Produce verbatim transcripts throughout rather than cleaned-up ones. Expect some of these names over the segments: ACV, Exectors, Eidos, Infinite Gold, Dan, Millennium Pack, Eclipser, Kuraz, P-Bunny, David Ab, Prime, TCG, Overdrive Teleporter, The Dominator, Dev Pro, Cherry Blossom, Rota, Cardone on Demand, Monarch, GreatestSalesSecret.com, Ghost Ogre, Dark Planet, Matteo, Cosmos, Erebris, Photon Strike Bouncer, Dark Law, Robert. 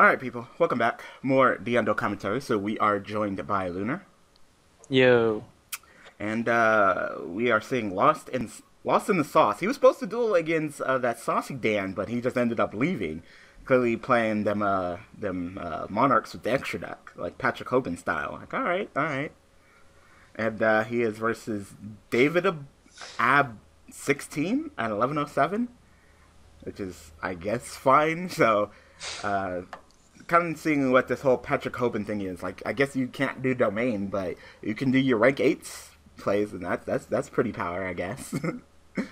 Alright people, welcome back. More D N commentary. So we are joined by Lunar. Yo. And uh, we are seeing Lost in, Lost in the Sauce. He was supposed to duel against uh, that Saucy Dan, but he just ended up leaving. Clearly playing them uh, them uh, Monarchs with the extra deck, like Patrick Hoban style. Like, alright, alright. And uh, he is versus David Ab sixteen at eleven oh seven, which is, I guess, fine. So, uh, kind of seeing what this whole Patrick Hoban thing is. Like, I guess you can't do Domain, but you can do your rank eights plays, and that's, that's, that's pretty power, I guess. Yeah,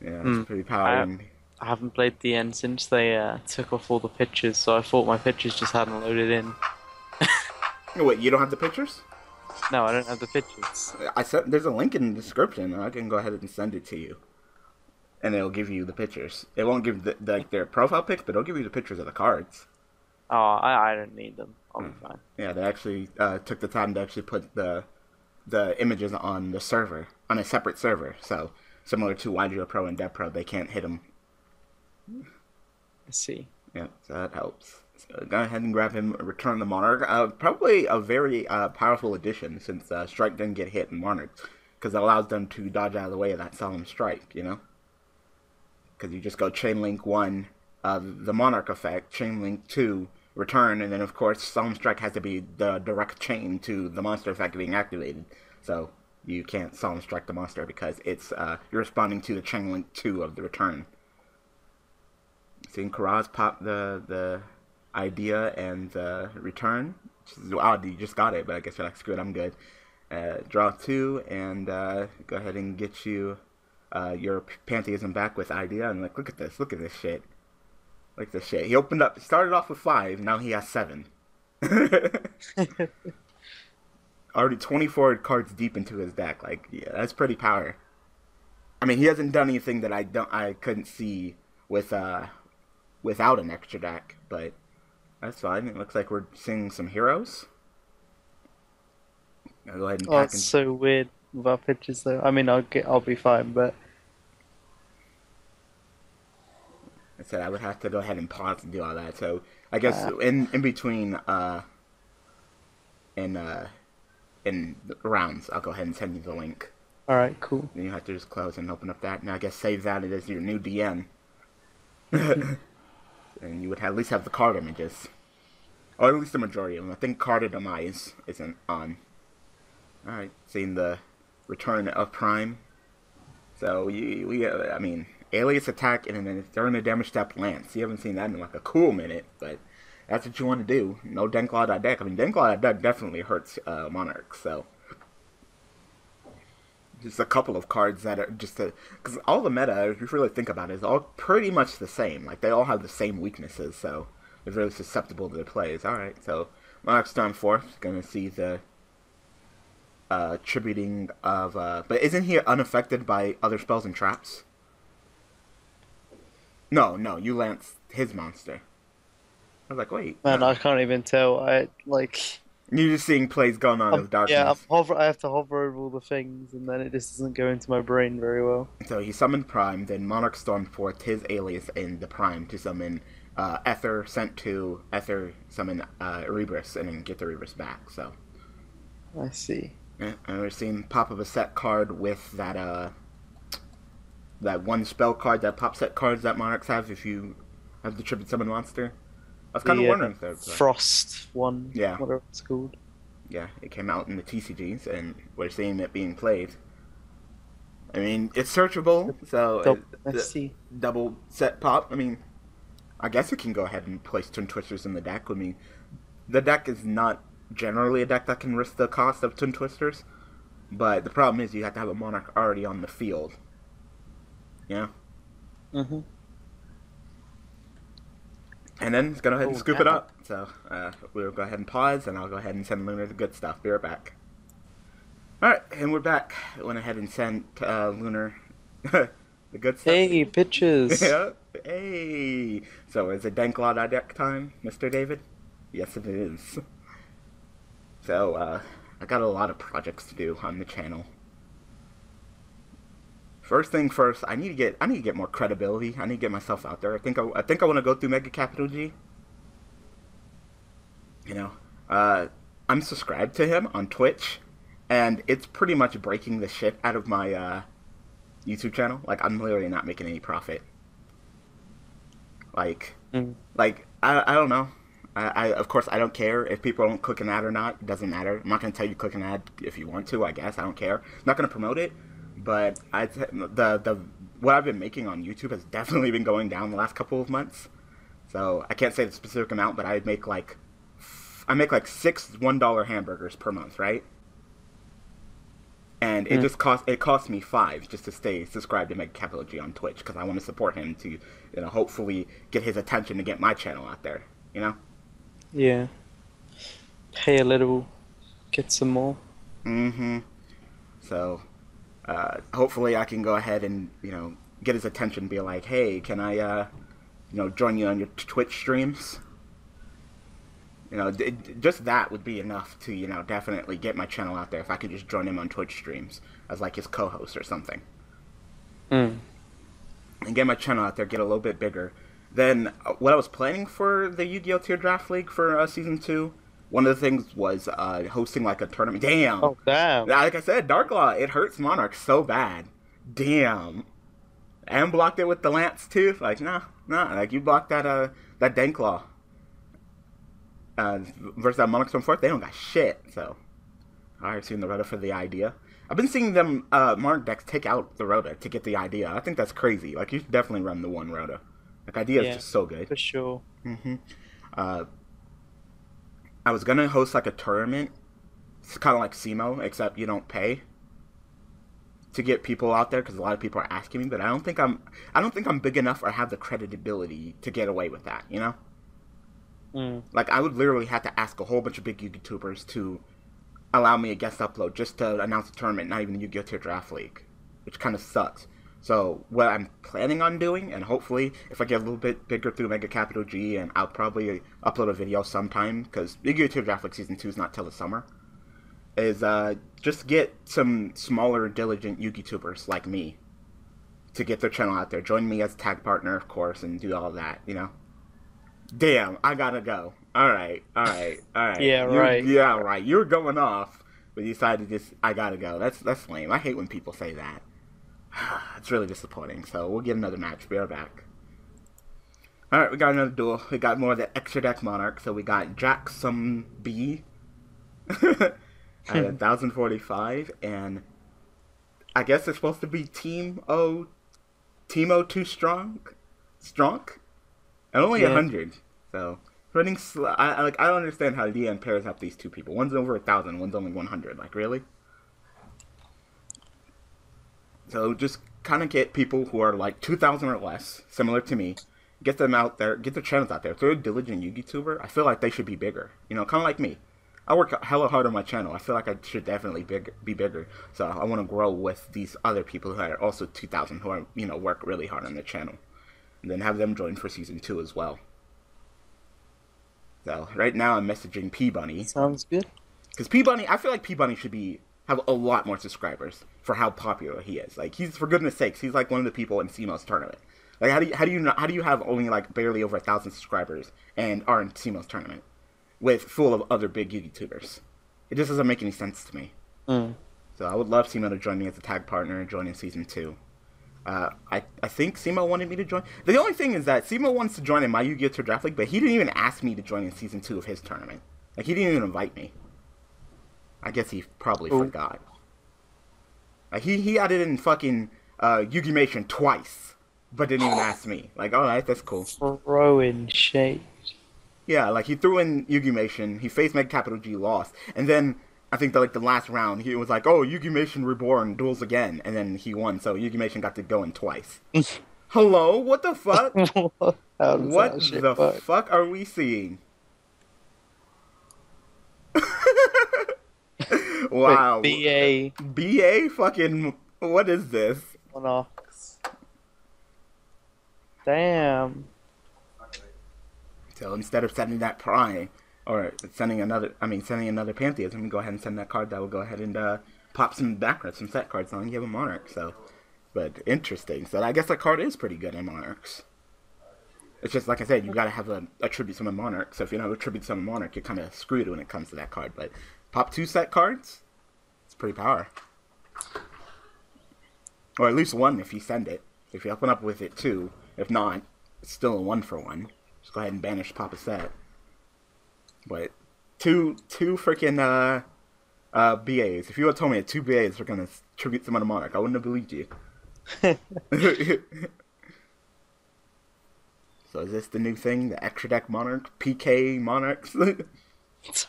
that's mm. pretty power. I, I haven't played D N since they uh, took off all the pictures, so I thought my pictures just hadn't loaded in. Wait, you don't have the pictures? No, I don't have the pictures. I sent, there's a link in the description. I can go ahead and send it to you, and it'll give you the pictures. It won't give the, the, like their profile pics, but it'll give you the pictures of the cards. Oh, I, I don't need them. I'll be fine. Yeah, they actually uh, took the time to actually put the the images on the server, on a separate server. So similar to Y G O Pro and Dev Pro, they can't hit them. I see. Yeah, so that helps. So go ahead and grab him, return the Monarch. Uh, probably a very uh, powerful addition since uh, Strike didn't get hit in Monarchs, because it allows them to dodge out of the way of that Solemn Strike, you know? Because you just go Chain Link one, uh, the Monarch effect, Chain Link two, return, and then of course Solemn Strike has to be the direct chain to the monster effect being activated. So you can't Solemn Strike the monster because it's uh, you're responding to the Chain Link two of the return. Seeing Kuraz pop the... the Idea and uh, return. Wow, you just got it, but I guess you're like, screw it, I'm good. Uh, draw two and uh, go ahead and get you uh, your Pantheism back with Idea. And like, look at this, look at this shit. Look at this shit. He opened up, started off with five, now he has seven. Already twenty-four cards deep into his deck. Like, yeah, that's pretty power. I mean, he hasn't done anything that I don't, I couldn't see with uh, without an extra deck, but. That's fine. It looks like we're seeing some heroes. I'll go ahead and pack. Oh, it's and... so weird with our pictures, though. I mean, I'll get, I'll be fine, but I said I would have to go ahead and pause and do all that. So I guess uh, in in between uh, in uh, in rounds, I'll go ahead and send you the link. All right, cool. Then you have to just close and open up that. Now I guess save that as your new D N. And you would have, at least have the card images. Or at least the majority of them. I think Card of Demise isn't on. Alright, seeing the return of Prime. So, you, we, I mean, Alias Attack and then during the damage step Lance. You haven't seen that in like a cool minute, but that's what you want to do. No Denklaw that deck. I mean, Denklaw that deck definitely hurts uh, Monarchs, so. Just a couple of cards that are just to... Because all the meta, if you really think about it, is all pretty much the same. Like, they all have the same weaknesses, so they're really susceptible to their plays. Alright, so Monarch's turn fourth. Going to see the uh, tributing of... Uh, but isn't he unaffected by other spells and traps? No, no, you lance his monster. I was like, wait. Man, no. I can't even tell. I, like... You're just seeing plays going on um, of darkness. Yeah, I'm hover I have to hover over all the things, and then it just doesn't go into my brain very well. So he summoned Prime, then Monarch stormed forth his alias in the Prime to summon uh, Ether, sent to Ether, summon uh, Erebus, and then get the Erebus back. So I see. Yeah, and we're seeing pop of a set card with that uh, that one spell card, that pop set cards that Monarchs have if you have the tribute summon monster. I was kind of wondering if that was Frost one, yeah. Whatever it's called. Yeah, it came out in the T C Gs, and we're seeing it being played. I mean, it's searchable, so double, it's double set pop. I mean, I guess we can go ahead and place Toon Twisters in the deck. I mean, the deck is not generally a deck that can risk the cost of Toon Twisters, but the problem is you have to have a Monarch already on the field. Yeah? Mm-hmm. And then it's going to go ahead and scoop oh, it up. So uh, we'll go ahead and pause, and I'll go ahead and send Lunar the good stuff. Be right back. All right, and we're back. I went ahead and sent uh, Lunar the good stuff. Hey, bitches. Yeah. Hey. So is it Denklaw deck time, Mister David? Yes, it is. So uh, I got a lot of projects to do on the channel. First thing first, I need to get I need to get more credibility. I need to get myself out there. I think I, I think I want to go through Mega Capital G. you know, uh, I'm subscribed to him on Twitch, and it's pretty much breaking the shit out of my uh, YouTube channel. Like, I'm literally not making any profit. Like, mm. like I, I don't know. I, I of course I don't care if people don't click an ad or not. It doesn't matter. I'm not gonna tell you click an ad if you want to. I guess I don't care. I'm not gonna promote it. But I t the the what I've been making on YouTube has definitely been going down the last couple of months. So I can't say the specific amount, but I make like I make like six one dollar hamburgers per month, right? And it mm. just cost it cost me five just to stay subscribed to Mega Capital G on Twitch because I want to support him to, you know, hopefully get his attention and get my channel out there, you know? Yeah. Pay a little, get some more. Mm-hmm. So, uh, hopefully I can go ahead and, you know, get his attention. Be like, hey, can I, uh, you know, join you on your Twitch streams? You know, d just that would be enough to, you know, definitely get my channel out there if I could just join him on Twitch streams as, like, his co-host or something. Mm. And get my channel out there, get a little bit bigger. Then, uh, what I was planning for the Yu-Gi-Oh! Tier Draft League for uh, Season two, one of the things was uh, hosting, like, a tournament. Damn! Oh, damn! Like I said, Dark Law, it hurts Monarchs so bad. Damn. And blocked it with the Lance, too. Like, nah, nah. Like, you blocked that, uh, that Dank Law. Uh, versus that Monarchs from fourth, they don't got shit. So, I've seen the Rota for the idea. I've been seeing them uh, Monarch decks take out the Rota to get the idea. I think that's crazy. Like, you should definitely run the one Rota. Like, idea yeah, is just so good. For sure. Mm-hmm. Uh, I was gonna host like a tournament. It's kind of like Semo, except you don't pay to get people out there because a lot of people are asking me. But I don't think I'm. I don't think I'm big enough or have the credibility to get away with that. You know. Mm. Like, I would literally have to ask a whole bunch of big YouTubers to allow me a guest upload just to announce a tournament, not even the Yu-Gi-Oh! Tier Draft League, which kind of sucks. So, what I'm planning on doing, and hopefully, if I get a little bit bigger through Mega Capital G, and I'll probably upload a video sometime, because Yu-Gi-Oh! Tier Draft League Season two is not till the summer, is uh, just get some smaller, diligent YouTubers like me to get their channel out there. Join me as tag partner, of course, and do all that, you know? Damn, I gotta go. All right, all right, all right. yeah, You're, right. Yeah, right. You're going off, but you decided to just, I gotta go. That's that's lame. I hate when people say that. It's really disappointing. So we'll get another match. We are back. All right, we got another duel. We got more of the extra deck Monarch. So we got Jackson B at one thousand forty-five, and I guess it's supposed to be Team O, Team O Too Strong, Strong. And only a yeah. hundred, so running. Sl I, I like. I don't understand how D N pairs up these two people. One's over a thousand, one's only one hundred. Like, really? So just kind of get people who are like two thousand or less, similar to me. Get them out there. Get their channels out there. If they're a diligent YouTuber, I feel like they should be bigger. You know, kind of like me. I work hella hard on my channel. I feel like I should definitely big be bigger. So I want to grow with these other people who are also two thousand, who are, you know, work really hard on their channel. And then have them join for season two as well. So right now I'm messaging P-Bunny. Sounds good. Because P-Bunny, I feel like P-Bunny should be have a lot more subscribers for how popular he is. Like, he's, for goodness sakes, he's like one of the people in Semo's tournament. Like, how do you how do you how do you have only like barely over a thousand subscribers and are in Semo's tournament with full of other big YouTubers? It just doesn't make any sense to me. Mm. So I would love Semo to join me as a tag partner and join in season two. Uh, I, I think Semo wanted me to join. The only thing is that Semo wants to join in my Yu-Gi-Oh! Tier Draft League, but he didn't even ask me to join in Season two of his tournament. Like, he didn't even invite me. I guess he probably Ooh. forgot. Like, he, he added in fucking uh, Yugimation twice, but didn't even ask me. Like, alright, that's cool. Throwing shade. Yeah, like, he threw in Yugimation, he faced Mega Capital G, lost, and then... I think that, like, the last round, he was like, oh, Yugimation Reborn duels again. And then he won, so Yugimation got to go in twice. Hello? What the fuck? What the fuck? fuck are we seeing? Wow. Wait, B A. B A fucking... What is this? Monarchs. Damn. So instead of sending that Prime... Or sending another, I mean, sending another Pantheism, go ahead and send that card that will go ahead and uh, pop some backgrounds, some set cards on. You have a Monarch, so. But interesting. So I guess that card is pretty good in Monarchs. It's just, like I said, you got to have a, a tribute summon Monarch. So if you don't have a tribute summon Monarch, you're kind of screwed when it comes to that card. But pop two set cards, it's pretty power. Or at least one if you send it. If you open up with it, two. If not, it's still a one for one. Just go ahead and banish pop a set. But two two freaking uh, uh, B As. If you had told me that two B As were going to tribute summon a Monarch, I wouldn't have believed you. So is this the new thing? The extra deck Monarch? P K Monarchs?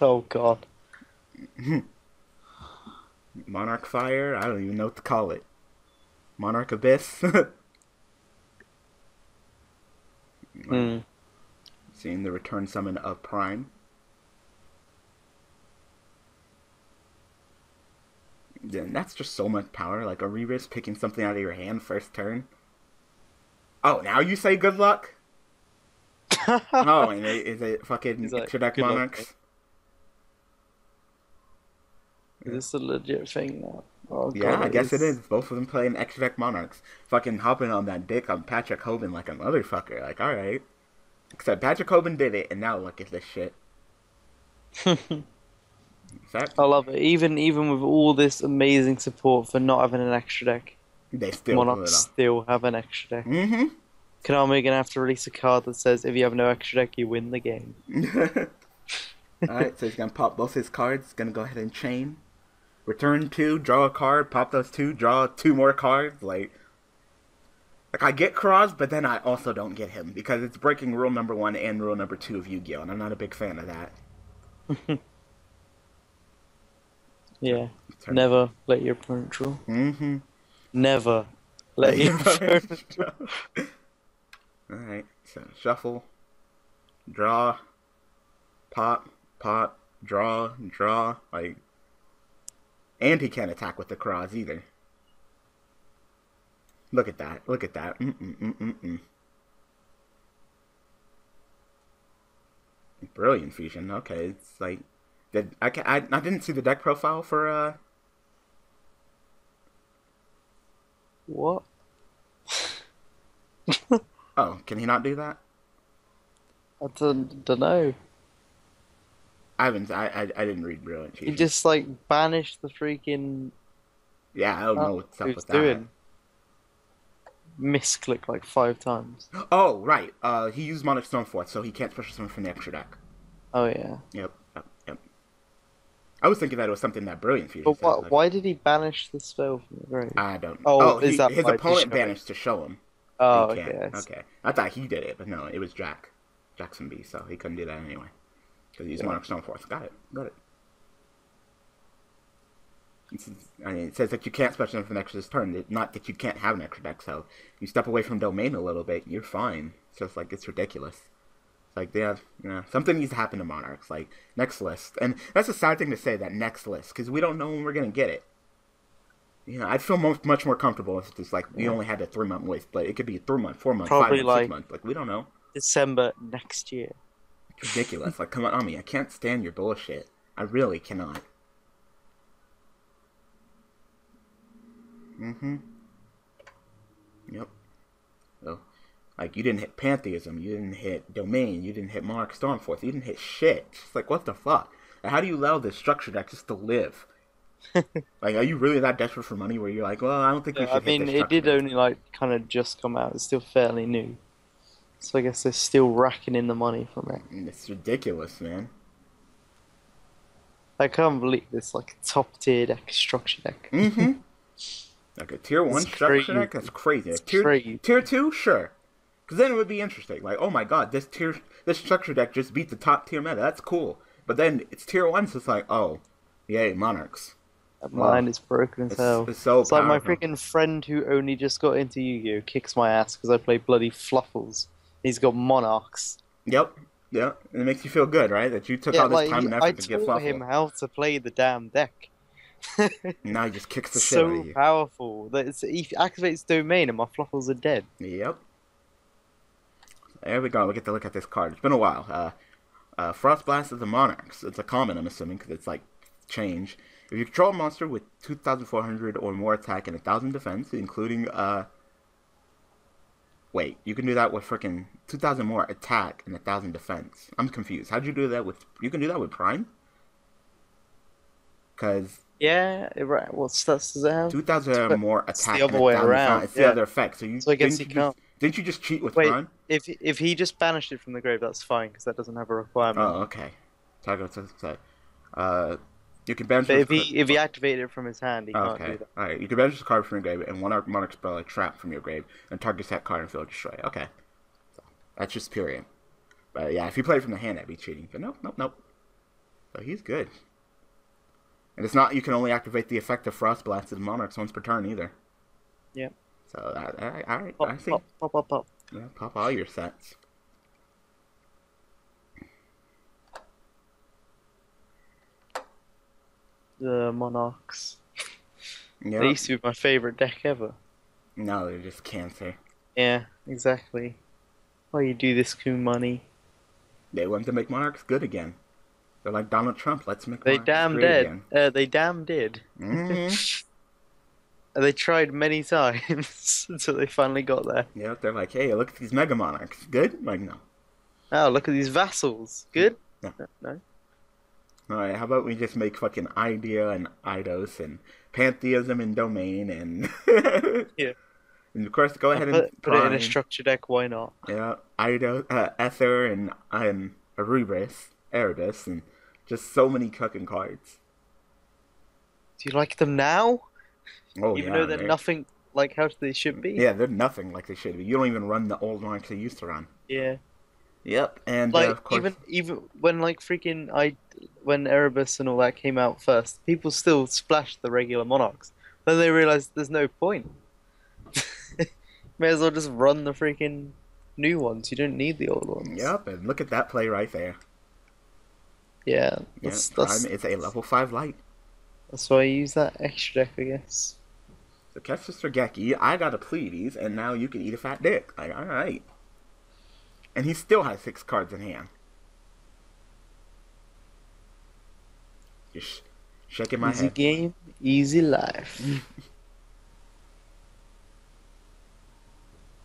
Oh, God. Monarch Fire? I don't even know what to call it. Monarch Abyss? mm. Seeing the return summon of Prime. Yeah, that's just so much power. Like, Erebus picking something out of your hand first turn. Oh, now you say good luck? Oh, and it, is it fucking like, extra deck Monarchs? Is this a legit thing now? Oh, yeah, God, I guess is... it is. Both of them playing extra deck Monarchs. Fucking hopping on that dick on Patrick Hoban like a motherfucker. Like, alright. Except Patrick Hoban did it, and now look at this shit. That... I love it. Even even with all this amazing support for not having an extra deck, they still Monarchs still have an extra deck. Mm-hmm. Konami are going to have to release a card that says, if you have no extra deck, you win the game. Alright, so he's going to pop both his cards. Going to go ahead and chain. Return two, draw a card, pop those two, draw two more cards. Like, like I get Kuraz, but then I also don't get him. Because it's breaking rule number one and rule number two of Yu-Gi-Oh! And I'm not a big fan of that. Yeah. Turn. Never let your opponent draw. Mm-hmm. Never let your opponent draw. Alright, so shuffle, draw, pop, pop, draw, draw, like, and he can't attack with the Kuraz either. Look at that, look at that, mm-mm-mm-mm-mm. Brilliant Fusion, okay, it's like, did, I, I, I didn't see the deck profile for, uh... What? Oh, can he not do that? I don't, don't know. I haven't. I, I I didn't read Brilliant Fusion. He just like banished the freaking. Yeah, I don't know what's up with that. Doing. Misclick like five times. Oh right. Uh, he used Monarch Stormforth, so he can't special summon from the extra deck. Oh yeah. Yep. Yep. Yep. I was thinking that it was something that Brilliant Fusion. But said, what, like, why did he banish the spell from the grave? I don't know. Oh, oh is he, that his opponent banished to show him? Oh, okay. I okay. I thought he did it, but no, it was Jack. Jackson B, so he couldn't do that anyway. Because he's yeah. Monarch Stoneforce. Got it. Got it. It's, I mean, it says that you can't special summon from the extra this turn. Not that you can't have an extra deck, so you step away from Domain a little bit, you're fine. It's just like, it's ridiculous. It's like, yeah, yeah, something needs to happen to Monarchs. Like, next list. And that's a sad thing to say, that next list, because we don't know when we're going to get it. You know, I'd feel most, much more comfortable if it's like we yeah. only had a three month wait, but it could be a three month, four month, probably five month, like six month. Like we don't know. December next year. It's ridiculous! Like come on, Ami, I can't stand your bullshit. I really cannot. Mm-hmm. Yep. So, like you didn't hit Pantheism, you didn't hit Domain, you didn't hit Monarch Stormforth, you didn't hit shit. It's like what the fuck? Like, how do you allow this structure deck just to live? Like, are you really that desperate for money where you're like, well, I don't think yeah, we should I mean, hit this it did now. Only, like, kind of just come out. It's still fairly new. So I guess they're still racking in the money from it. It's ridiculous, man. I can't believe this, like, top-tier deck, structure deck. Mm-hmm. Like, a tier one it's structure crazy. Deck? That's crazy. Tier, crazy. Tier two? Sure. Because then it would be interesting. Like, oh, my God, this tier, this structure deck just beat the top-tier meta. That's cool. But then it's tier one, so it's like, oh, yay, Monarchs. That mind wow. is broken as it's, hell. It's, so it's like my freaking friend who only just got into Yu-Gi-Oh! Kicks my ass because I play bloody Fluffles. He's got Monarchs. Yep, yep. And it makes you feel good, right? That you took yeah, all this like, time and effort I to get Fluffles. I taught him how to play the damn deck. Now he just kicks the shit so out of you. So powerful. That it's, he activates Domain and my Fluffles are dead. Yep. There we go. We get to look at this card. It's been a while. Uh, uh, Frostblast of the Monarchs. It's a common, I'm assuming, because it's like change. If you control a monster with two thousand four hundred or more attack and one thousand defense, including, uh, Wait, you can do that with freaking two thousand more attack and one thousand defense. I'm confused. How'd you do that with... You can do that with Prime? Because... Yeah, right. Well, does it have... two thousand more attack the other and way around. It's yeah. the other effect. So, you, so I guess didn't, you just, didn't you just cheat with Wait, Prime? If, if he just banished it from the grave, that's fine, because that doesn't have a requirement. Oh, okay. So uh, you can banish... But if he, if he activated it from his hand, he oh, can't okay. do that. Alright, you can banish this card from your grave, and one Monarch spell a trap from your grave, and targets that card and field destroy. Okay. So that's just period. But yeah, if you played from the hand, that'd be cheating. But nope, nope, nope. So he's good. And it's not, you can only activate the effect of Frostblast as Monarchs once per turn either. Yeah. So, alright, alright. Pop, I see. Pop, pop, pop, pop. Yeah, pop all your sets. The Monarchs. Yep. They used to be my favorite deck ever. No, they're just cancer. Yeah, exactly. Why you do this coon money? They want to make Monarchs good again. They're like Donald Trump. Let's make. They damn did. Uh, they damn did. Mm-hmm. They tried many times until they finally got there. Yeah, they're like, hey, look at these Mega Monarchs. Good? I'm like, no. Oh, look at these vassals. Good? No. No. All right. How about we just make fucking Idea and Eidos and Pantheism and Domain and yeah. And of course, go ahead I'll put, and put it in a structure deck. Why not? Yeah, Eidos, uh, Ether, and and Erebris. Erebus and just so many cooking cards. Do you like them now? Oh, even yeah, though they're right? nothing like how they should be? Yeah, they're nothing like they should be. You don't even run the old lines they used to run. Yeah. Yep, and like, uh, of course... Even, even when, like, freaking... I, when Erebus and all that came out first, people still splashed the regular Monarchs. Then they realized there's no point. May as well just run the freaking new ones. You don't need the old ones. Yep, and look at that play right there. Yeah, that's, yeah, Prime that's, is a level five light. That's why I use that extra deck, I guess. So catch Sister Geki, I got a Pleiades, and now you can eat a fat dick. Like, alright. And he still has six cards in hand. Just shaking my easy head. Easy game, easy life.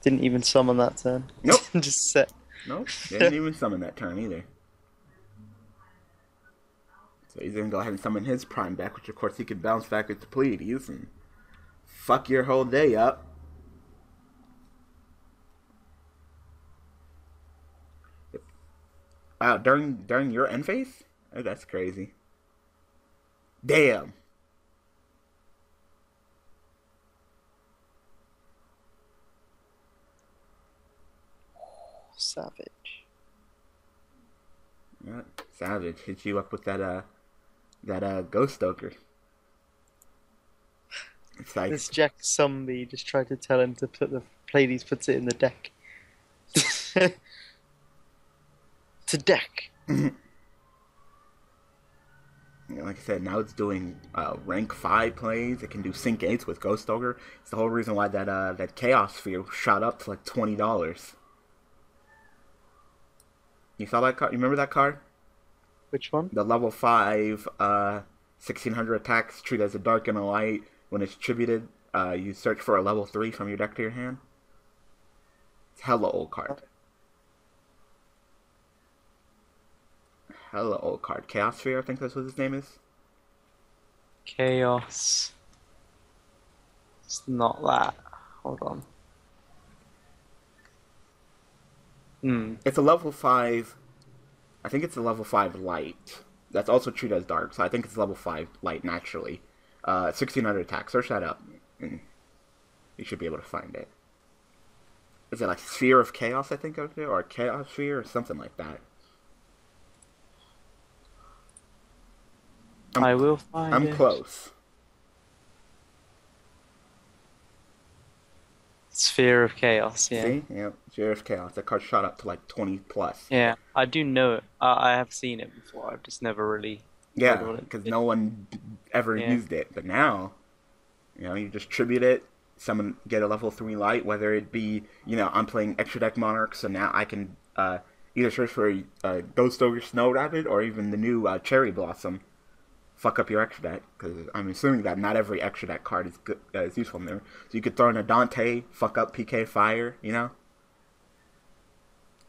Didn't even summon that turn. Nope. Just set. Nope, didn't even summon that turn either. So he's going to go ahead and summon his Prime back, which of course he can bounce back with the Pleiades and fuck your whole day up. Wow, during during your end phase? Oh, that's crazy. Damn. Oh, savage. Yeah, savage. Hit you up with that, uh... That uh, Ghost Ogre. It's like... This Jackson B just tried to tell him to put the Pleiades puts it in the deck. To deck. Yeah, like I said, now it's doing uh, rank five plays. It can do sync eights with Ghost Ogre. It's the whole reason why that uh, that Chaos Sphere shot up to like twenty dollars. You saw that card? You remember that card? Which one? The level five, uh, sixteen hundred attacks, treat as a dark and a light. When it's tributed, uh, you search for a level three from your deck to your hand. It's hella old card. Hella old card. Chaos Sphere, I think that's what his name is. Chaos. It's not that. Hold on. Hmm. It's a level five... I think it's a level five light. That's also treated as dark, so I think it's level five light naturally. Uh, sixteen hundred attack. Search that up. And you should be able to find it. Is it like Sphere of Chaos, I think, over there? Or Chaos Sphere, or something like that? I'm, I will find I'm it. I'm close. Sphere of Chaos, yeah. See? Yeah, Sphere of Chaos. That card shot up to like twenty plus. Yeah, I do know it. Uh, I have seen it before. I've just never really. Yeah, because no one ever yeah. used it. But now, you know, you just tribute it. Someone get a level three light, whether it be, you know, I'm playing extra deck Monarch, so now I can uh, either search for a uh, Ghost Ogre Snow Rabbit or even the new uh, Cherry Blossom. Fuck up your extra deck, because I'm assuming that not every extra deck card is good, uh, is useful in there. So you could throw in a Dante, fuck up P K Fire, you know?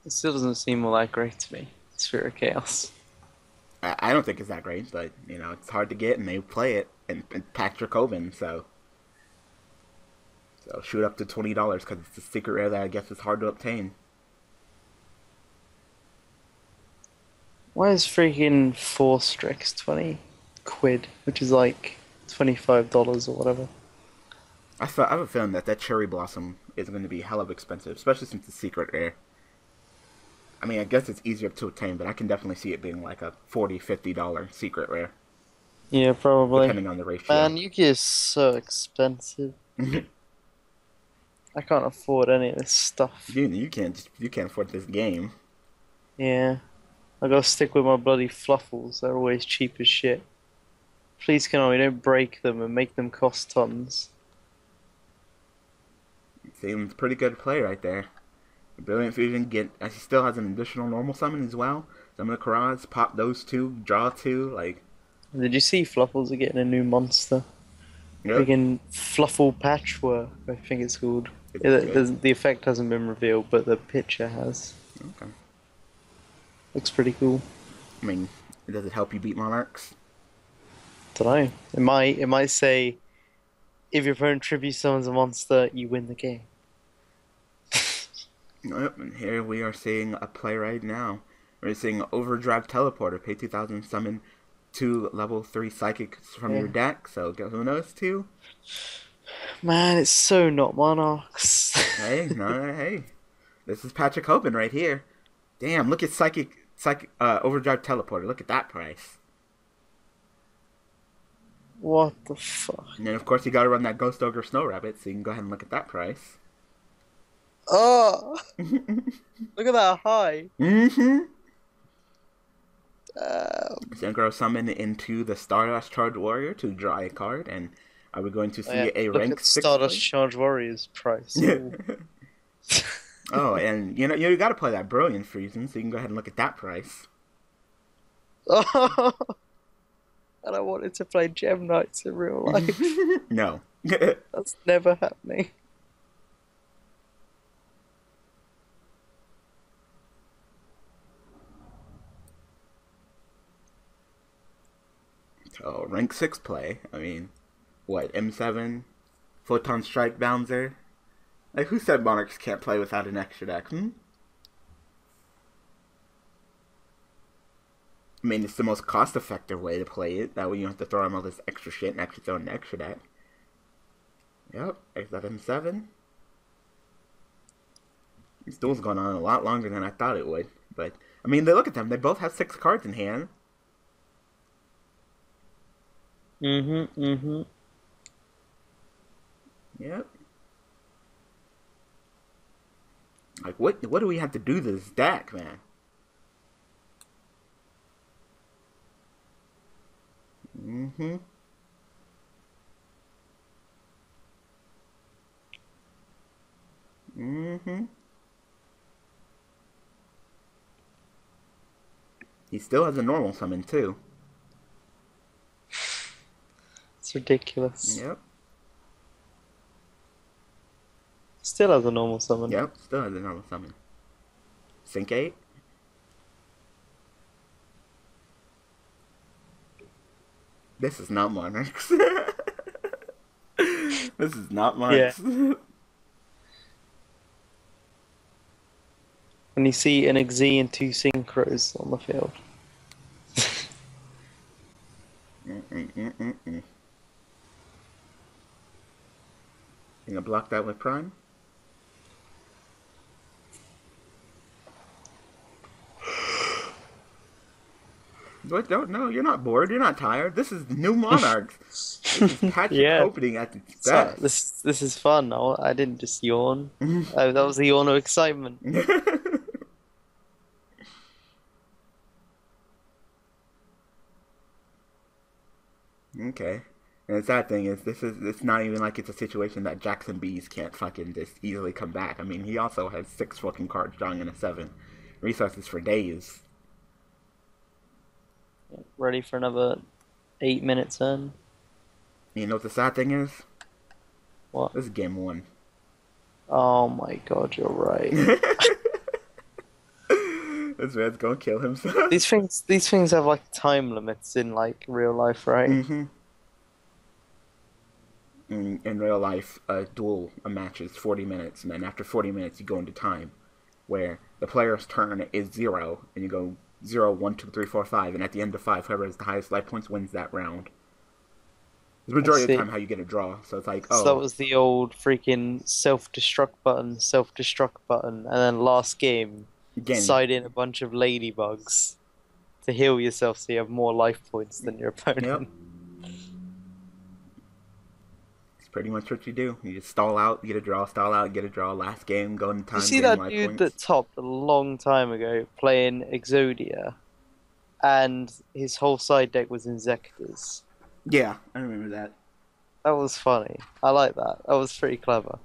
It still doesn't seem all that great to me. Sphere of Chaos. I don't think it's that great, but you know it's hard to get, and they play it. And, and Patrick Hoban, so so shoot up to twenty dollars because it's a secret rare that I guess is hard to obtain. Why is freaking Four Strix twenty quid, which is like twenty five dollars or whatever? I thought, I have a feeling that that Cherry Blossom is going to be hell of expensive, especially since it's secret rare. I mean, I guess it's easier to obtain, but I can definitely see it being like a forty, fifty dollar secret rare. Yeah, probably. Depending on the ratio. Man, Yu-Gi-Oh! Is so expensive. I can't afford any of this stuff. Dude, you can't, you can't afford this game. Yeah. I gotta stick with my bloody fluffles. They're always cheap as shit. Please, Konami, don't break them and make them cost tons. Seems pretty good play right there. Brilliant Fusion get. He still has an additional normal summon as well. Summon the Kuraz, pop those two, draw two. Like, did you see Fluffles are getting a new monster? Yep. Freaking Fluffle Patchwork, I think it's called. It's it, it the effect hasn't been revealed, but the picture has. Okay. Looks pretty cool. I mean, does it help you beat Monarchs? Dunno. It might. It might say, if your opponent tribute summons a monster, you win the game. Yep, and here we are seeing a play right now. We're seeing Overdrive Teleporter. Pay two thousand, summon two level three psychics from yeah. your deck, so get who knows two. Man, it's so not Monarchs. Hey, no, hey. This is Patrick Hoban right here. Damn, look at Psychic, psychic uh, Overdrive Teleporter. Look at that price. What the fuck? And then, of course, you gotta run that Ghost Ogre Snow Rabbit, so you can go ahead and look at that price. Oh! Look at that high! Mm-hmm! Synchro summon into the Stardust Charge Warrior to draw a card, and are we going to see oh, yeah. a Look rank at six? Stardust play? Charge Warrior's price. Oh, and you know, you gotta play that Brilliant Fusion, so you can go ahead and look at that price. Oh! And I wanted to play Gem Knights in real life. No. That's never happening. Oh, rank six play. I mean, what, M seven? Photon Strike Bouncer? Like, who said Monarchs can't play without an extra deck, hmm? I mean, it's the most cost-effective way to play it. That way you don't have to throw in all this extra shit and actually throw in an extra deck. Yep, M seven. This duel's going on a lot longer than I thought it would. But, I mean, they look at them. They both have six cards in hand. Mm-hmm, mm-hmm. Yep. Like, what what do we have to do to this deck, man? Mm-hmm. Mm-hmm. He still has a normal summon, too. It's ridiculous. Yep. Still has a normal summon. Yep, still has a normal summon. Sync eight. This is not Monarchs. This is not Monarchs. Yeah. When you see an X Z and two Synchros on the field. mm mm mm mm mm. You gonna block that with Prime? What? Don't no. You're not bored. You're not tired. This is new Monarchs. This is Patrick yeah. opening at the best. So, this this is fun. No, I didn't just yawn. I, that was the yawn of excitement. Okay. And the sad thing is, this is it's not even like it's a situation that Jackson B's can't fucking just easily come back. I mean, he also has six fucking cards drawing in a seven. Resources for days. Ready for another eight minutes in. You know what the sad thing is? What? This is game one. Oh my god, you're right. This man's gonna kill himself. These things, these things have like time limits in like real life, right? Mm-hmm. In, in real life, a duel, a match is forty minutes, and then after forty minutes, you go into time, where the player's turn is zero, and you go zero, one, two, three, four, five, and at the end of five, whoever has the highest life points wins that round. The majority of the time, how you get a draw, so it's like, oh. So that was the old freaking self-destruct button, self-destruct button, and then last game, Again. side in a bunch of ladybugs to heal yourself so you have more life points than your opponent. Yep. It's pretty much what you do. You just stall out, get a draw, stall out, get a draw, last game, go into time. You see that dude points. that topped a long time ago playing Exodia, and his whole side deck was Insectors. Yeah, I remember that. That was funny. I like that. That was pretty clever.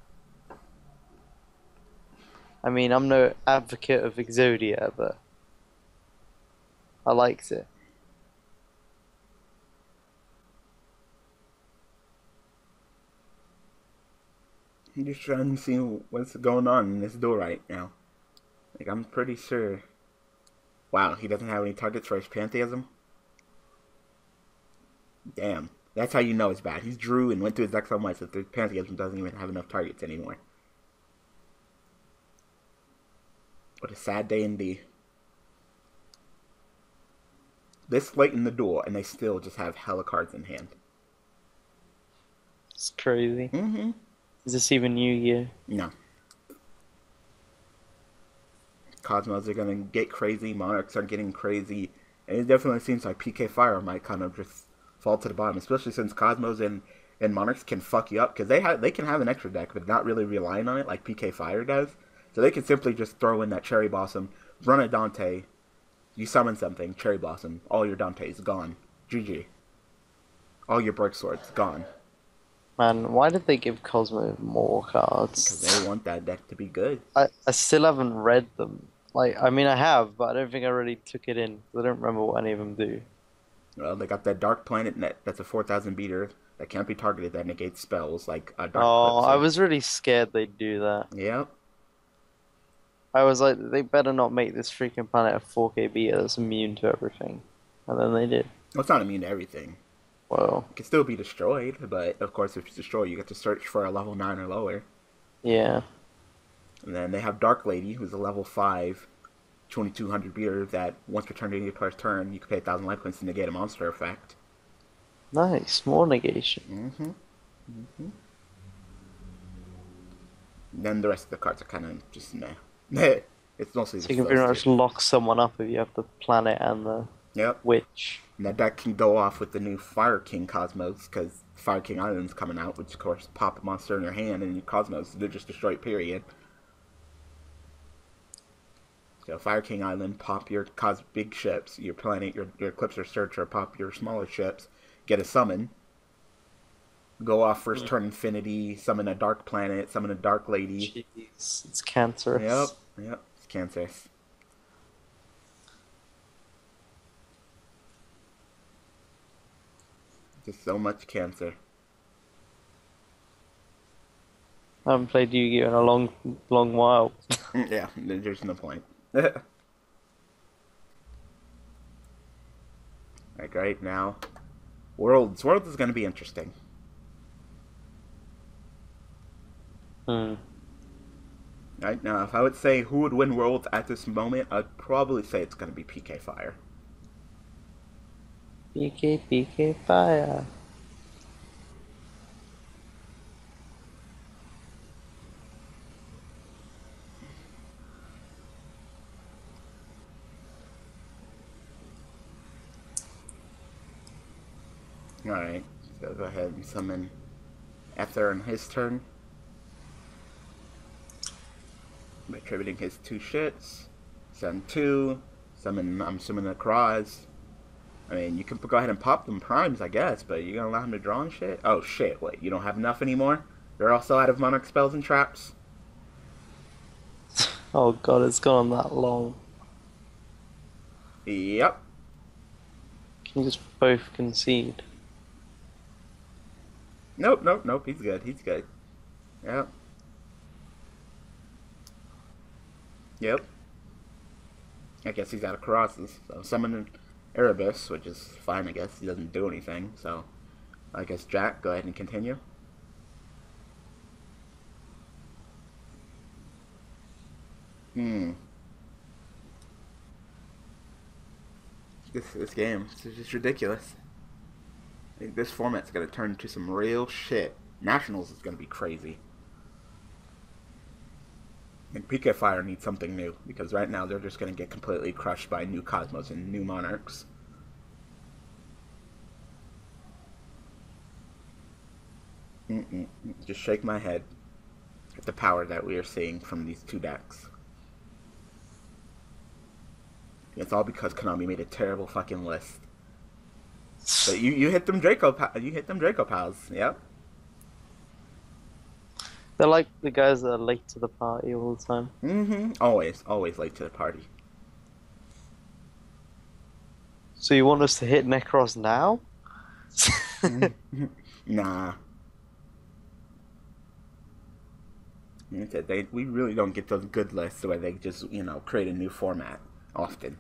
I mean, I'm no advocate of Exodia, but I liked it. I'm just trying to see what's going on in this duel right now. Like, I'm pretty sure... Wow, he doesn't have any targets for his Pantheism? Damn, that's how you know it's bad. He's drew and went through his exile once, so the Pantheism doesn't even have enough targets anymore. What a sad day indeed. This late in the duel, and they still just have hella cards in hand. It's crazy. Mm-hmm. Is this even Yu-Gi-Oh? No. Cosmos are gonna get crazy, Monarchs are getting crazy, and it definitely seems like P K Fire might kind of just fall to the bottom, especially since Cosmos and, and Monarchs can fuck you up, because they have they can have an extra deck, but not really relying on it like P K Fire does. So they can simply just throw in that Cherry Blossom, run a Dante, you summon something, Cherry Blossom, all your Dante's gone, G G. All your Break Swords gone. Man, why did they give Cosmo more cards? Because they want that deck to be good. I I still haven't read them. Like I mean I have, but I don't think I really took it in. I don't remember what any of them do. Well, they got that Dark Planet net that's a four thousand beater that can't be targeted that negates spells like a Dark Oh, website. I was really scared they'd do that. Yep. I was like, they better not make this freaking planet a four K beater that's immune to everything. And then they did. Well, it's not immune to everything. Well, it can still be destroyed, but of course if it's destroyed you get to search for a level nine or lower. Yeah. And then they have Dark Lady, who's a level five twenty-two hundred beater that once returned to your player's turn, you can pay one thousand life points to negate a monster effect. Nice, more negation. Mm-hmm. Mm-hmm. Then the rest of the cards are kind of just meh. Nah. It's mostly so just you can pretty much lock someone up if you have the planet and the yep. witch. And that deck can go off with the new Fire King Cosmos, because Fire King Island's coming out, which of course pop a monster in your hand and your Cosmos, they're just destroyed, period. So Fire King Island, pop your cos big ships, your planet, your, your Eclipser Searcher, pop your smaller ships, get a summon, go off first mm. turn infinity, summon a Dark Planet, summon a Dark Lady. Jeez, it's cancerous. Yep, yep, it's cancerous. Just so much cancer. I haven't played Yu-Gi-Oh! in a long, long while. Yeah, there's no point. Like right now, Worlds. Worlds is going to be interesting. Hmm. Right now, if I would say who would win Worlds at this moment, I'd probably say it's going to be P K Fire. P K, P K Fire. Alright, so go ahead and summon Ether on his turn. By tributing his two shits. Summon two. Summon, I'm summoning the Kuraz. I mean, you can go ahead and pop them primes, I guess, but you're gonna allow him to draw and shit? Oh shit, wait, you don't have enough anymore? They're also out of Monarch spells and traps. Oh god, it's gone that long. Yep. Can you just both concede? Nope, nope, nope, he's good, he's good. Yep. Yep. I guess he's out of Kuraz's. So summoning Erebus, which is fine, I guess. He doesn't do anything, so I guess Jack, go ahead and continue. Hmm. This, this game is just ridiculous. I think this format's going to turn into some real shit. Nationals is going to be crazy. And P K Fire needs something new, because right now they're just going to get completely crushed by new Cosmos and new Monarchs. Mm-mm. Just shake my head at the power that we are seeing from these two decks. It's all because Konami made a terrible fucking list. But you, you hit them Draco pals. You hit them Draco pals. Yep. They're like the guys that are late to the party all the time. Mm-hmm. Always, always late to the party. So you want us to hit Necros now? Nah. They, we really don't get those good lists where they just, you know, create a new format. Often.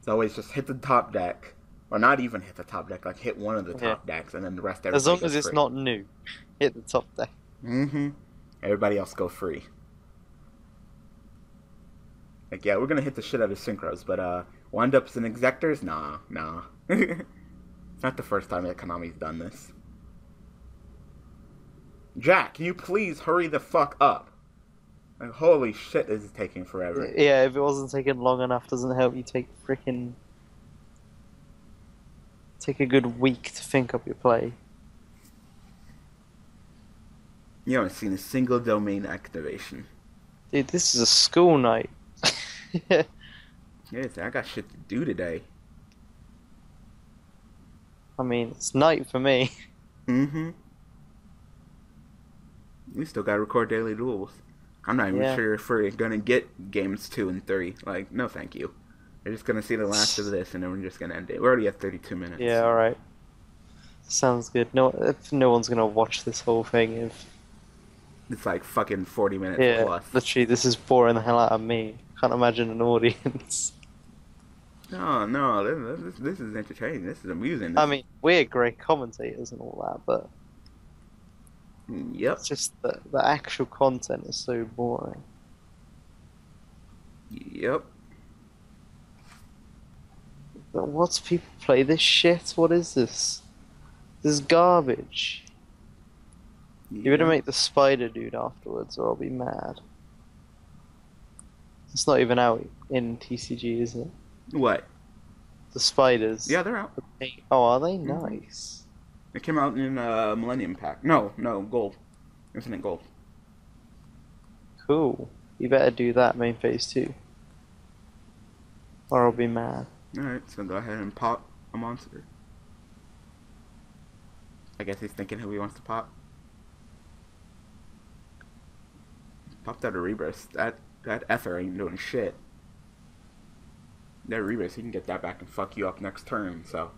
It's always just hit the top deck, or not even hit the top deck, like hit one of the top yeah. decks, and then the rest everybody As long goes as it's free. Not new, hit the top deck. Mm-hmm. Everybody else go free. Like, yeah, we're gonna hit the shit out of Synchros, but, uh, Windups and Exectors? Nah, nah. It's not the first time that Konami's done this. Jack, can you please hurry the fuck up? Like, holy shit, this is taking forever. Yeah, if it wasn't taking long enough, doesn't help you take freaking... Take a good week to think up your play. You haven't seen a single domain activation. Dude, this is a school night. Yeah. Yes, I got shit to do today. I mean, it's night for me. Mm-hmm. We still gotta record daily duels. I'm not even yeah. sure if we're going to get games two and three. Like, no thank you. We're just going to see the last of this, and then we're just going to end it. We're already at thirty-two minutes. Yeah, alright. Sounds good. No if no one's going to watch this whole thing. If... It's like fucking forty minutes yeah, plus. Literally, this is boring the hell out of me. Can't imagine an audience. No, no, this, this, this is entertaining. This is amusing. This I mean, we're great commentators and all that, but... Yep. It's just the, the actual content is so boring. Yep. But what's people play this shit? What is this? This is garbage. Yep. You better make the spider dude afterwards or I'll be mad. It's not even out in T C G, is it? What? The spiders. Yeah, they're out. Oh, are they? Mm-hmm. Nice. It came out in uh, Millennium Pack. No, no, Gold. Infinite Gold. Cool. You better do that main phase too. Or I'll be mad. Alright, so go ahead and pop a monster. I guess he's thinking who he wants to pop. Popped out a Erebus. That, that Ether ain't doing shit. That Erebus, he can get that back and fuck you up next turn, so...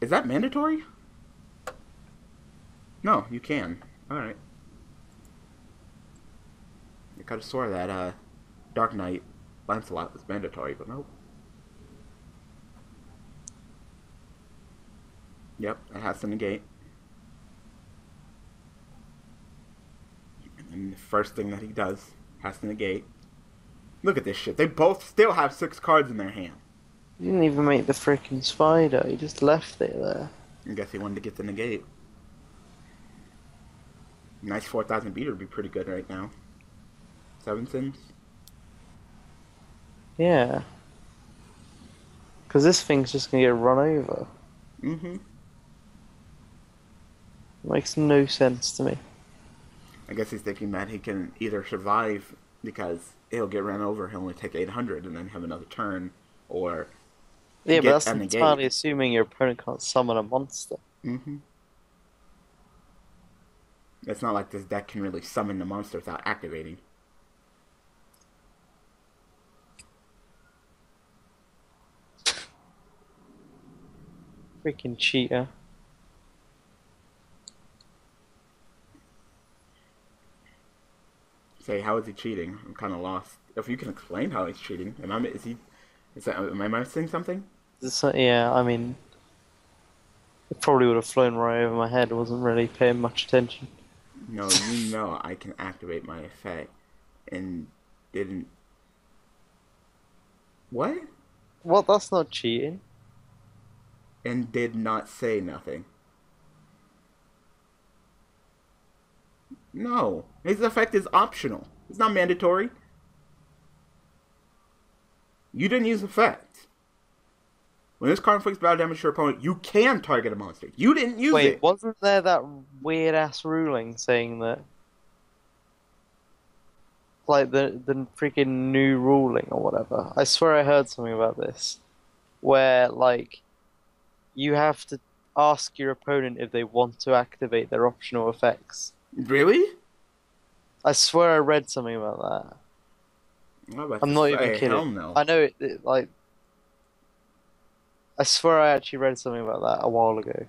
Is that mandatory? No, you can. Alright. I could have swore that uh, Dark Knight Lancelot was mandatory, but nope. Yep, it has to negate. And then the first thing that he does has to negate. Look at this shit. They both still have six cards in their hand. He didn't even make the frickin' spider, he just left it there. I guess he wanted to get the negate. Nice four thousand beater would be pretty good right now. Seven sims? Yeah. Because this thing's just gonna get run over. Mm-hmm. Makes no sense to me. I guess he's thinking that he can either survive because he'll get run over, he'll only take eight hundred and then have another turn, or... Yeah, but that's entirely assuming your opponent can't summon a monster. Mm-hmm. It's not like this deck can really summon the monster without activating. Freaking cheater. say, how is he cheating? I'm kind of lost. If you can explain how he's cheating, am I is he is that am I missing something? So, yeah, I mean, it probably would have flown right over my head. I wasn't really paying much attention. No, you know, I can activate my effect and didn't. What? Well, that's not cheating. And did not say nothing. No. His effect is optional. It's not mandatory. You didn't use effect. When this card inflicts battle damage to your opponent, you can target a monster. You didn't use Wait, it. Wait, wasn't there that weird-ass ruling saying that... Like, the, the freaking new ruling or whatever. I swear I heard something about this. Where, like... You have to ask your opponent if they want to activate their optional effects. Really? I swear I read something about that. I'm, about I'm not even kidding. No. I know it, it, like... I swear I actually read something about that a while ago.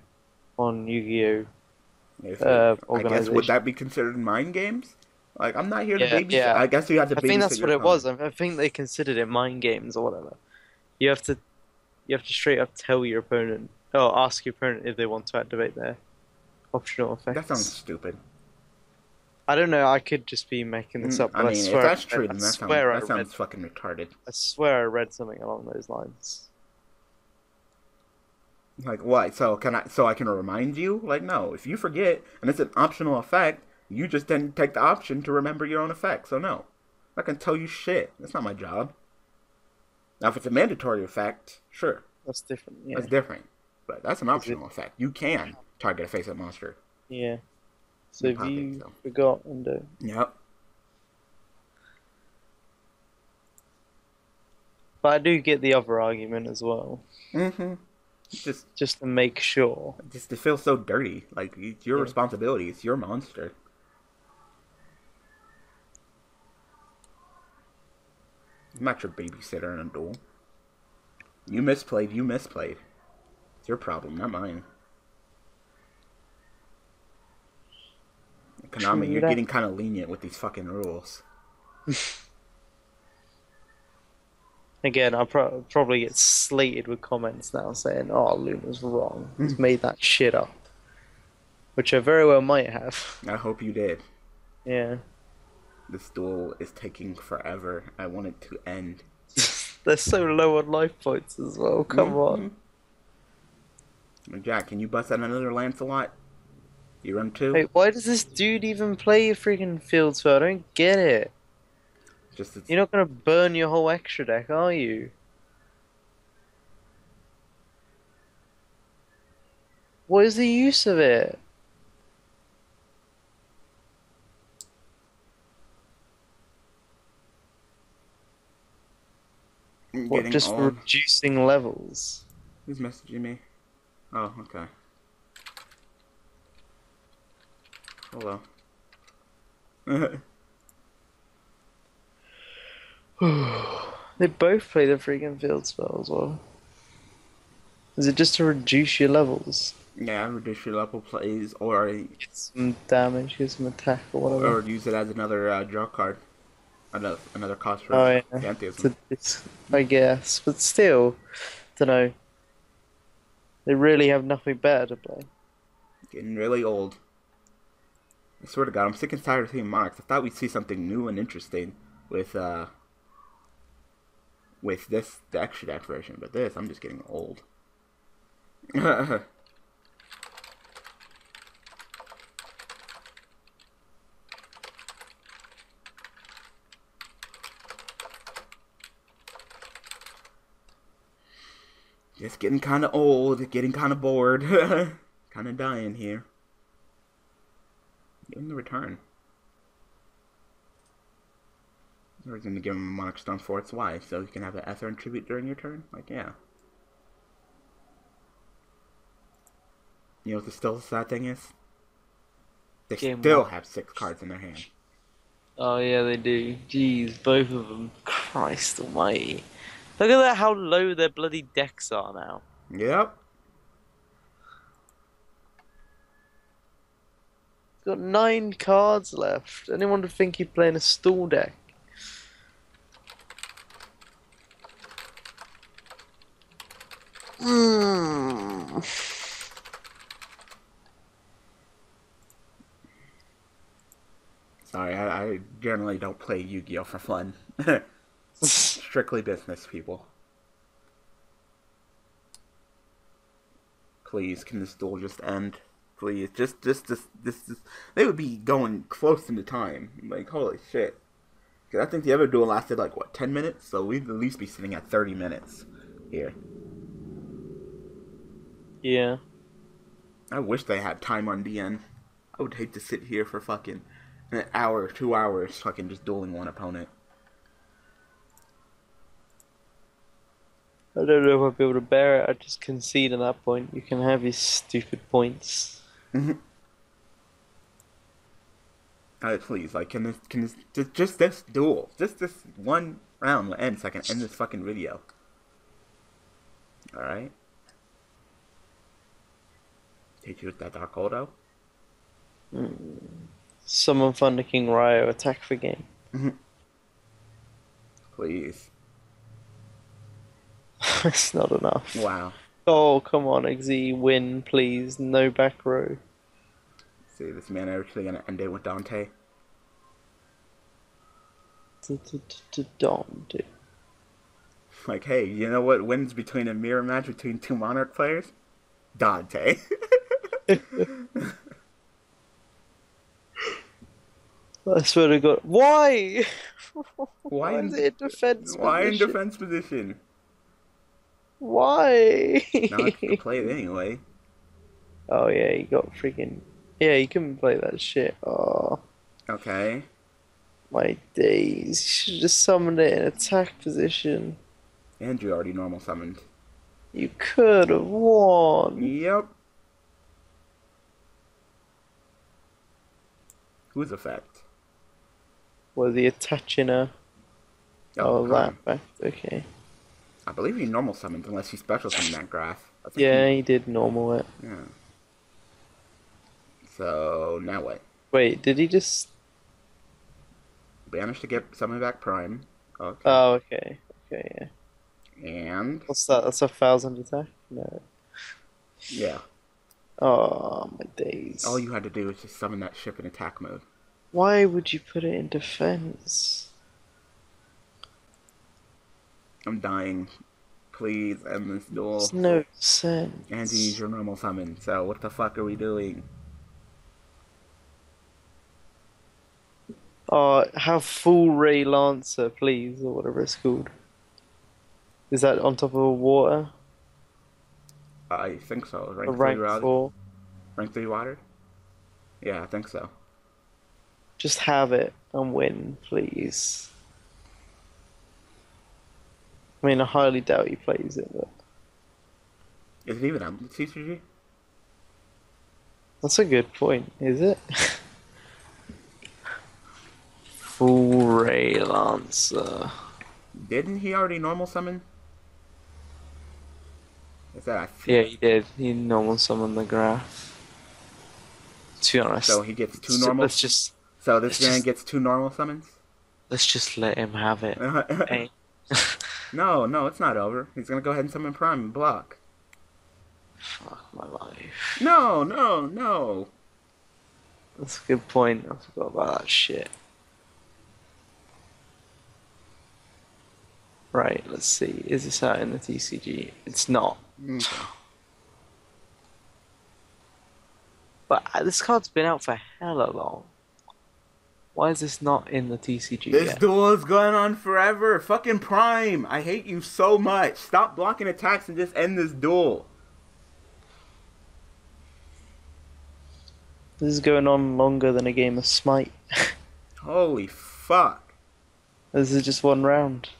On Yu-Gi-Oh! Uh, I guess, would that be considered mind games? Like, I'm not here to yeah, babysit. Yeah. I guess you have to I babysit. I think that's what it was. I think they considered it mind games or whatever. You have to... You have to straight up tell your opponent, or ask your opponent if they want to activate their optional effects. That sounds stupid. I don't know, I could just be making this up, mm, but I, mean, I swear if that's true, I, then I that sounds, that read, sounds fucking retarded. I swear I read something along those lines. Like, what? So can I, so I can remind you? Like, no, if you forget, and it's an optional effect, you just didn't take the option to remember your own effect, so no. I can tell you shit. That's not my job. Now, if it's a mandatory effect, sure. That's different, yeah. That's different. But that's an optional effect. You can target a face-up monster. Yeah. So if you so. forgot and do... Yep. But I do get the other argument as well. Mm-hmm. Just, just to make sure. Just to feel so dirty. Like, it's your yeah. responsibility. It's your monster. I'm not your babysitter in a duel. You misplayed, you misplayed. It's your problem, not mine. Konami, you're getting kind of lenient with these fucking rules. Again, I'll pro probably get slated with comments now saying, oh, Luna's wrong. He's made that shit up. Which I very well might have. I hope you did. Yeah. This duel is taking forever. I want it to end. They're so low on life points as well. Come mm-hmm. on. Jack, can you bust out another Lancelot? You run two? Hey, why does this dude even play freaking Fields for? I don't get it. Just it's... You're not going to burn your whole extra deck, are you? What is the use of it? Or just old. reducing levels. Who's messaging me? Oh, okay. Hello. They both play the freaking Field Spell as well. Is it just to reduce your levels? Yeah, reduce your level plays, or... Get some damage, get some attack, or whatever. Or use it as another uh, draw card. Another, another cost for oh, yeah. Pantheism. It's, I guess, but still, don't know. They really have nothing better to play. Getting really old. I swear to God, I'm sick and tired of seeing Monarchs. I thought we'd see something new and interesting with uh, with this the extra deck version, but this I'm just getting old. Just getting kind of old, getting kind of bored, kind of dying here. Give him the return. I was going to give him a Monarch Stone for its why, so you can have an Ether and Tribute during your turn? Like, yeah. You know what the still sad thing is? They Game still one. have six cards in their hand. Oh yeah, they do. Jeez, both of them. Christ almighty. Look at that, how low their bloody decks are now. Yep. Got nine cards left. Anyone would think he'd play in a stall deck. Hmm. Sorry, I, I generally don't play Yu-Gi-Oh! For fun. Strictly business, people. Please, can this duel just end? Please, just, just, just, this, this, they would be going close into time. Like, holy shit. Because I think the other duel lasted, like, what, ten minutes? So we'd at least be sitting at thirty minutes here. Yeah. I wish they had time on D N. I would hate to sit here for fucking an hour, two hours, fucking just dueling one opponent. I don't know if I'd be able to bear it. I'd just concede at that point. You can have your stupid points. Mm-hmm. Alright, please, like, can this, can this, just, just this duel, just this one round will end so I can end this fucking video. Alright. Did you with that Dark Holdo? Mm. Summon Thunder King Ryo, attack for game. Mm-hmm. Please. It's not enough. Wow. Oh, come on, X Z, win, please. No back row. See, this man actually gonna end it with Dante. To, to, to Dante. Like, hey, you know what wins between a mirror match between two Monarch players? Dante. I swear to God. Why? Why in, is it in defense why position? Why in defense position? Why? Now I can play it anyway. Oh yeah, you got freaking... Yeah, you couldn't play that shit. Oh. Okay. My days. You should've just summoned it in attack position. And you already normal summoned. You could've won. Yep. Whose effect? Was he attaching her? Oh, oh that back. Okay. I believe he normal summoned, unless he special summoned that graph. Yeah, he... he did normal it. Yeah. So, now what? Wait, did he just... Banished to get summon back Prime. Okay. Oh, okay. Okay, yeah. And... What's that? That's a thousand attack? No. Yeah. Oh, my days. All you had to do was just summon that ship in attack mode. Why would you put it in defense? I'm dying. Please end this duel. It's no sense. And you use your normal summon, so what the fuck are we doing? Oh, uh, have full Ray Lancer, please, or whatever it's called. Is that on top of a water? I think so. Rank, rank three water. Four. Rank three water? Yeah, I think so. Just have it and win, please. I mean, I highly doubt he plays it, but... Is it even on the T C G? That's a good point, is it? Full Ray Lancer. Didn't he already normal summon? Is that a... Yeah, he did. He normal summoned the graph. To be honest. So he gets two normal... Let's just... So this man just... gets two normal summons? Let's just let him have it. Hey. No, no, it's not over. He's gonna go ahead and summon Prime and block. Fuck my life. No, no, no. That's a good point. I forgot about that shit. Right, let's see. Is this out in the T C G? It's not. Okay. But uh, this card's been out for hella long. Why is this not in the T C G This yet? Duel is going on forever. Fucking Prime. I hate you so much. Stop blocking attacks and just end this duel. This is going on longer than a game of Smite. Holy fuck. This is just one round.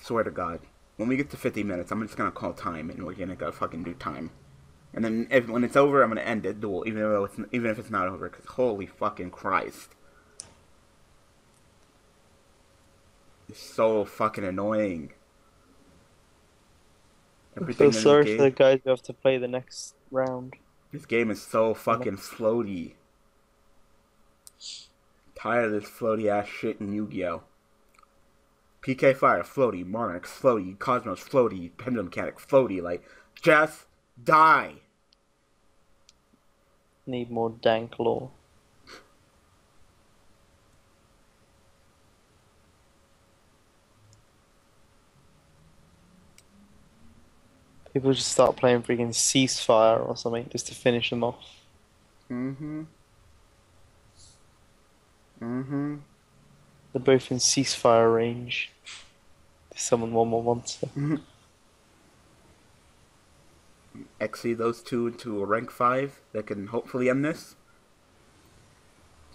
Swear to God. When we get to fifty minutes, I'm just going to call time and we're going to go fucking do time. And then if, when it's over, I'm gonna end the duel, even though it's even if it's not over, because holy fucking Christ, it's so fucking annoying. Everything I'm so sorry for the guys who have to play the next round. This game is so fucking floaty. Tired of this floaty ass shit in Yu-Gi-Oh! P K Fire, floaty. Monarchs, floaty. Cosmos, floaty. Pendulum Mechanic, floaty. Like, just die. Need more dank lore. People just start playing freaking Ceasefire or something just to finish them off. Mm-hmm. Mm-hmm. They're both in Ceasefire range. If someone one more wants them. Exceed those two into a rank five that can hopefully end this.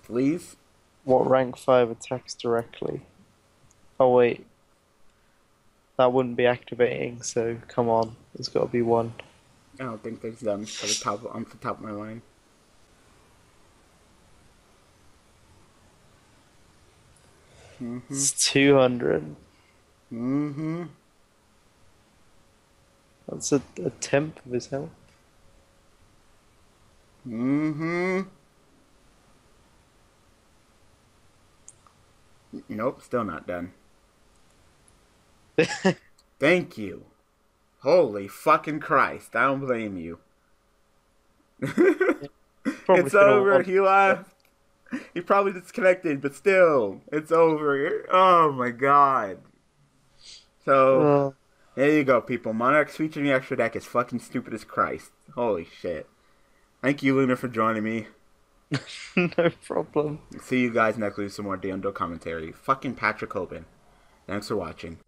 Please. What rank five attacks directly? Oh wait. That wouldn't be activating, so come on, there's got to be one. I don't think there's done for the top, on the top of my line. Mm-hmm. It's two hundred. Mm-hmm. That's a, a tenth of his health. Mm-hmm. Nope, still not done. Thank you. Holy fucking Christ. I don't blame you. It's over. He left. He probably disconnected, but still, it's over. Oh my god. So, uh, there you go, people. Monarchs featuring the extra deck is fucking stupid as Christ. Holy shit. Thank you, Luna, for joining me. No problem. See you guys next week with some more D N commentary. Fucking Patrick Hoban. Thanks for watching.